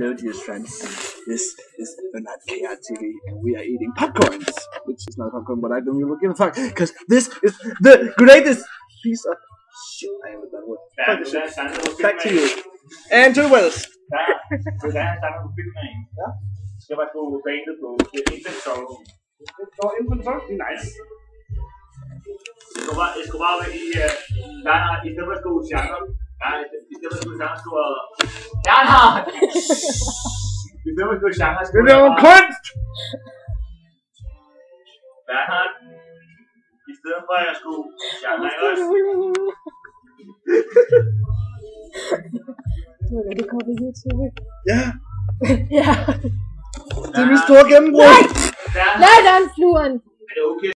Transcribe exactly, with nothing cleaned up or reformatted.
Hello dear friends, this is Bernhard Kr T V and we are eating popcorns, which is not popcorn, but I don't even give a fuck, because this is the greatest piece of shit I ever done with. Back, to, that Back to you. And to the Wells. Nice. Escobar y Dana y Tebas Cobusiano. Y Tebas Cobusiano es como. ¡Dana! Y Tebas Cobusiano es como. ¡Pero Kunst! Dana y Tebas Cobusiano es como. Du er rigtig kommet i YouTube. Ja! Ja! Det er min store gennembrug! Nej, der er en fluren! Er det okay?